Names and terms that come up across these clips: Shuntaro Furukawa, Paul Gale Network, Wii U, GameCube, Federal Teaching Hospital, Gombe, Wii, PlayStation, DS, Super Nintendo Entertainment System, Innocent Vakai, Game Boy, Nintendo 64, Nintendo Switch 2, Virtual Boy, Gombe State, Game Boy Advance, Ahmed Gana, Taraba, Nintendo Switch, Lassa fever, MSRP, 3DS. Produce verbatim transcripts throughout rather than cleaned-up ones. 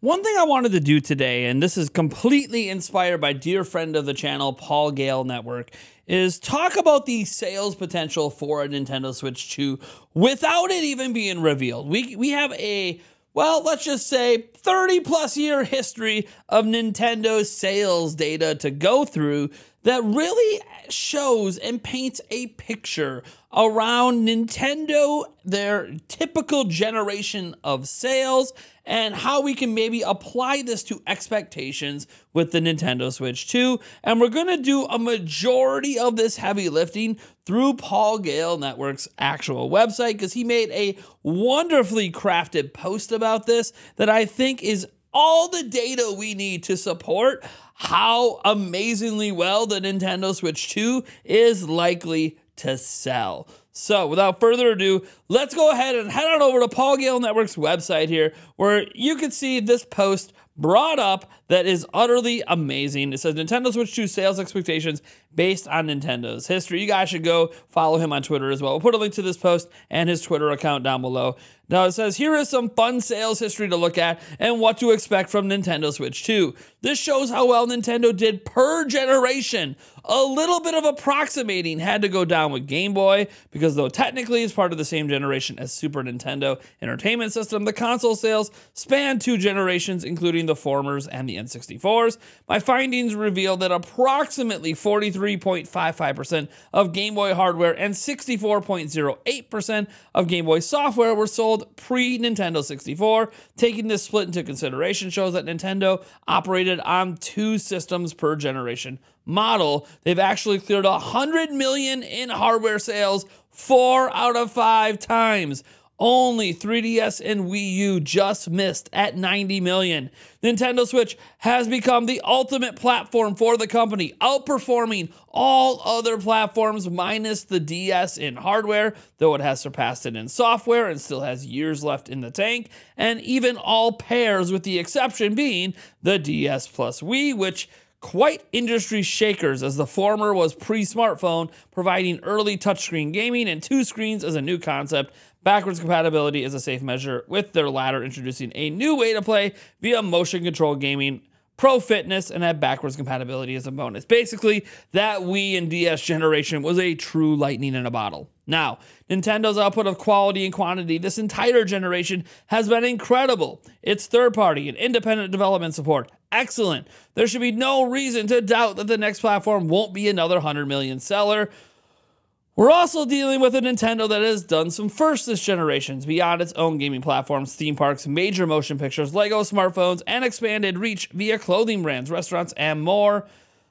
One thing I wanted to do today, and this is completely inspired by dear friend of the channel, Paul Gale Network, is talk about the sales potential for a Nintendo Switch two without it even being revealed. We, we have a, well, let's just say thirty plus year history of Nintendo sales data to go through that really shows and paints a picture around Nintendo, their typical generation of sales, and how we can maybe apply this to expectations with the Nintendo Switch two. And we're gonna do a majority of this heavy lifting through Paul Gale Network's actual website, because he made a wonderfully crafted post about this that I think is all the data we need to support how amazingly well the Nintendo Switch two is likely to sell. So without further ado, let's go ahead and head on over to Paul Gale Network's website here, where you can see this post brought up that is utterly amazing. It says Nintendo Switch two sales expectations based on Nintendo's history. You guys should go follow him on Twitter as well. We'll put a link to this post and his Twitter account down below. Now it says, here is some fun sales history to look at and what to expect from Nintendo Switch two. This shows how well Nintendo did per generation. A little bit of approximating had to go down with Game Boy, because though technically it's part of the same generation as Super Nintendo Entertainment System, the console sales spanned two generations, including the formers and the N sixty-fours. My findings revealed that approximately forty-three point five five percent of Game Boy hardware and sixty-four point zero eight percent of Game Boy software were sold pre-Nintendo sixty-four. Taking this split into consideration shows that Nintendo operated on two systems per generation model. They've actually cleared one hundred million in hardware sales four out of five times. Only three D S and Wii U just missed at ninety million. Nintendo Switch has become the ultimate platform for the company, outperforming all other platforms minus the D S in hardware, though it has surpassed it in software and still has years left in the tank, and even all pairs, with the exception being the D S plus Wii, which quite industry shakers, as the former was pre-smartphone, providing early touchscreen gaming and two screens as a new concept. Backwards compatibility is a safe measure, with their latter introducing a new way to play via motion control gaming, pro fitness, and had backwards compatibility as a bonus. Basically, that Wii and D S generation was a true lightning in a bottle. Now, Nintendo's output of quality and quantity this entire generation has been incredible. Its third-party and independent development support, excellent. There should be no reason to doubt that the next platform won't be another one hundred million seller. We're also dealing with a Nintendo that has done some firsts this generation beyond its own gaming platforms, theme parks, major motion pictures, Lego, smartphones, and expanded reach via clothing brands, restaurants, and more.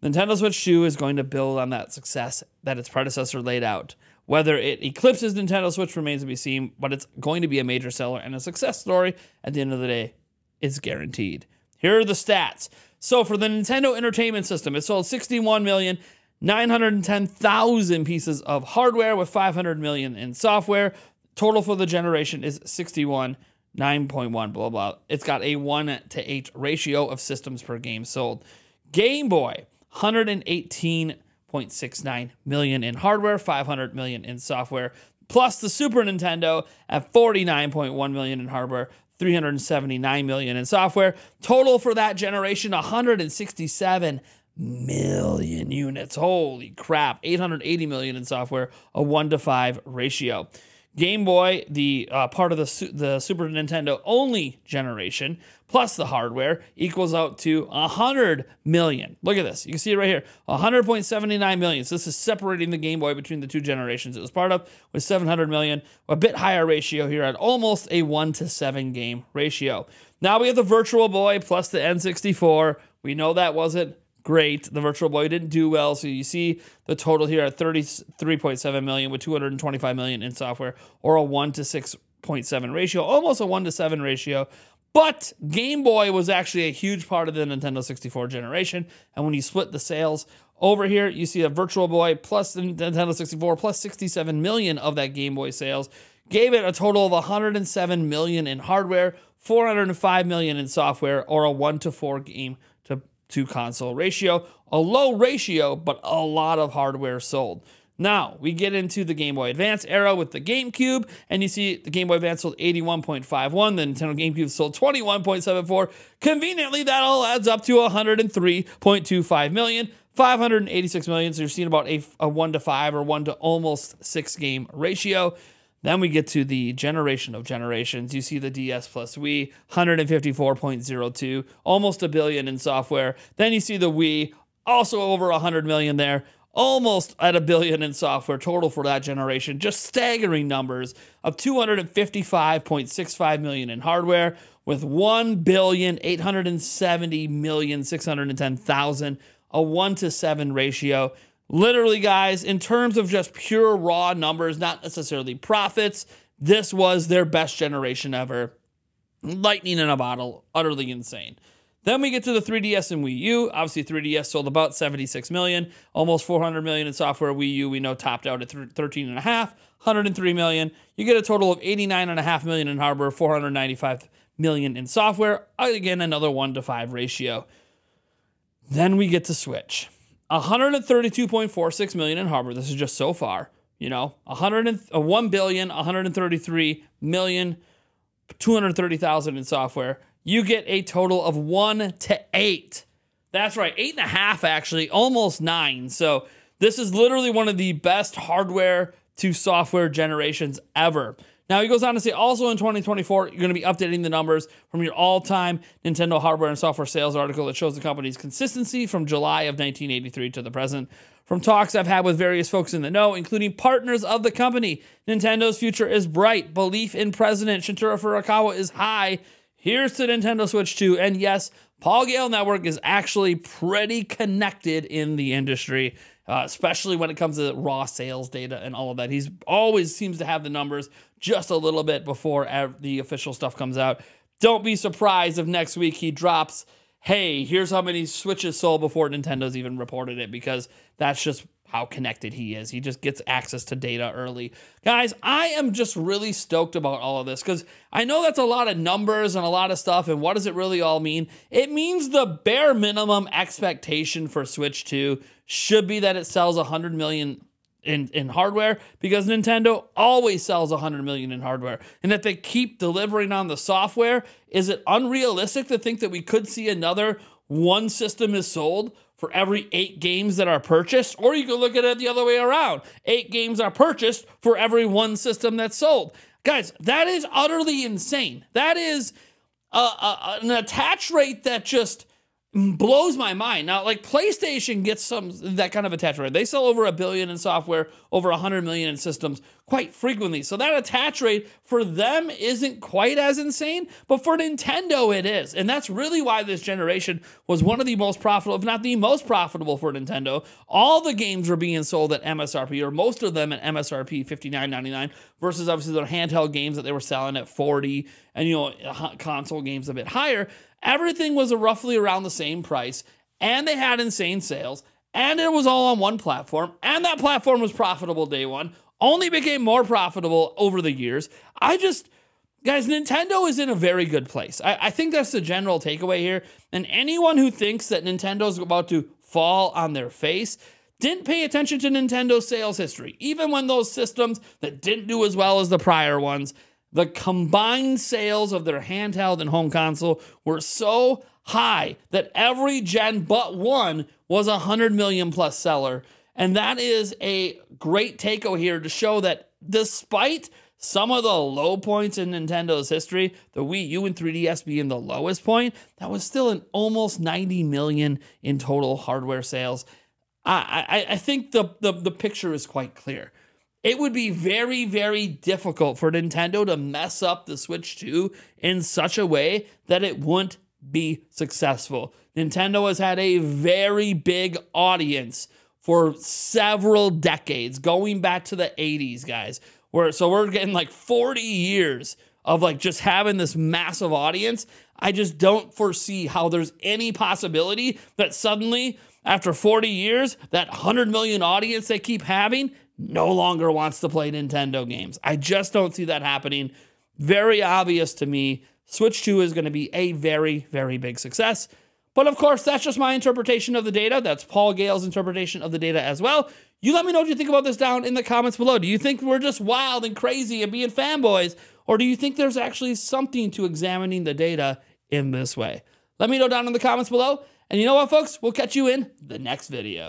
Nintendo Switch two is going to build on that success that its predecessor laid out. Whether it eclipses Nintendo Switch remains to be seen, but it's going to be a major seller and a success story at the end of the day. It's guaranteed. Here are the stats. So for the Nintendo Entertainment System, it sold sixty-one million nine hundred ten thousand pieces of hardware with five hundred million in software. Total for the generation is sixty-one, nine point one, blah, blah. It's got a one to eight ratio of systems per game sold. Game Boy, one hundred eighteen point six nine million in hardware, five hundred million in software, plus the Super Nintendo at forty-nine point one million in hardware, three hundred seventy-nine million in software. Total for that generation, one hundred sixty-seven million units. Holy crap. eight hundred eighty million in software, a one to five ratio. Game Boy, the uh, part of the, the Super Nintendo only generation, plus the hardware, equals out to one hundred million. Look at this. You can see it right here. one hundred point seven nine million. So this is separating the Game Boy between the two generations it was part of, with seven hundred million. A bit higher ratio here at almost a one to seven game ratio. Now we have the Virtual Boy plus the N sixty-four. We know that wasn't great. The Virtual Boy didn't do well, so you see the total here at thirty-three point seven million with two hundred twenty-five million in software, or a one to six point seven ratio, almost a one to seven ratio. But Game Boy was actually a huge part of the Nintendo sixty-four generation, and when you split the sales over here, you see a Virtual Boy plus the Nintendo sixty-four plus sixty-seven million of that Game Boy sales gave it a total of one hundred seven million in hardware, four hundred five million in software, or a one to four game to to console ratio, a low ratio, but a lot of hardware sold. Now, we get into the Game Boy Advance era with the GameCube, and you see the Game Boy Advance sold eighty-one point five one, the Nintendo GameCube sold twenty-one point seven four. Conveniently, that all adds up to one hundred three point two five million, five hundred eighty-six million, so you're seeing about a, a one to five or one to almost six game ratio. Then we get to the generation of generations. You see the D S plus Wii, one hundred fifty-four point zero two, almost a billion in software. Then you see the Wii, also over one hundred million there, almost at a billion in software total for that generation. Just staggering numbers of two hundred fifty-five point six five million in hardware, with one billion eight hundred seventy million six hundred ten thousand, a one to seven ratio. Literally, guys, in terms of just pure raw numbers, not necessarily profits, this was their best generation ever. Lightning in a bottle, utterly insane. Then we get to the three D S and Wii U. Obviously, three D S sold about seventy-six million, almost four hundred million in software. Wii U, we know, topped out at thirteen and a half, one hundred three million. You get a total of eighty-nine and a half million in hardware, four hundred ninety-five million in software. Again, another one to five ratio. Then we get to Switch. one hundred thirty-two point four six million in hardware. This is just so far, you know, one billion one hundred thirty-three million two hundred thirty thousand in software. You get a total of one to eight. That's right, eight and a half actually, almost nine. So this is literally one of the best hardware to software generations ever. Now, he goes on to say, also in twenty twenty-four, you're going to be updating the numbers from your all-time Nintendo hardware and software sales article that shows the company's consistency from July of nineteen eighty-three to the present. From talks I've had with various folks in the know, including partners of the company, Nintendo's future is bright. Belief in President Shuntaro Furukawa is high. Here's to Nintendo Switch two. And yes, Paul Gale Network is actually pretty connected in the industry, uh, especially when it comes to raw sales data and all of that. He's always seems to have the numbers just a little bit before the official stuff comes out. Don't be surprised if next week he drops, hey, here's how many Switches sold before Nintendo's even reported it, because that's just how connected he is. He just gets access to data early. Guys, I am just really stoked about all of this, because I know that's a lot of numbers and a lot of stuff, and what does it really all mean? It means the bare minimum expectation for Switch two should be that it sells one hundred million In, in hardware, because Nintendo always sells one hundred million in hardware. And if they keep delivering on the software, is it unrealistic to think that we could see another one system is sold for every eight games that are purchased? Or you could look at it the other way around. Eight games are purchased for every one system that's sold. Guys, that is utterly insane. That is a, a, an attach rate that just blows my mind. Now, like, PlayStation gets some that kind of attach rate. They sell over a billion in software, over one hundred million in systems quite frequently. So that attach rate for them isn't quite as insane, but for Nintendo it is. And that's really why this generation was one of the most profitable, if not the most profitable for Nintendo. All the games were being sold at M S R P, or most of them at M S R P fifty-nine ninety-nine, versus obviously their handheld games that they were selling at forty, and, you know, console games a bit higher. Everything was roughly around the same price, and they had insane sales, and it was all on one platform, and that platform was profitable day one, only became more profitable over the years. I just, guys, Nintendo is in a very good place. I, I think that's the general takeaway here, and anyone who thinks that Nintendo's about to fall on their face didn't pay attention to Nintendo's sales history. Even when those systems that didn't do as well as the prior ones, the combined sales of their handheld and home console were so high that every gen but one was a hundred million plus seller. And that is a great takeaway here to show that despite some of the low points in Nintendo's history, the Wii U and three D S being the lowest point, that was still an almost ninety million in total hardware sales. I, I, I think the, the, the picture is quite clear. It would be very, very difficult for Nintendo to mess up the Switch two in such a way that it wouldn't be successful. Nintendo has had a very big audience for several decades, going back to the eighties, guys. Where, so we're getting like forty years of like just having this massive audience. I just don't foresee how there's any possibility that suddenly, after forty years, that one hundred million audience they keep having no longer wants to play Nintendo games. I just don't see that happening. Very obvious to me. Switch two is going to be a very, very big success. But of course, that's just my interpretation of the data. That's Paul Gale's interpretation of the data as well. You let me know what you think about this down in the comments below. Do you think we're just wild and crazy and being fanboys? Or do you think there's actually something to examining the data in this way? Let me know down in the comments below. And you know what, folks? We'll catch you in the next video.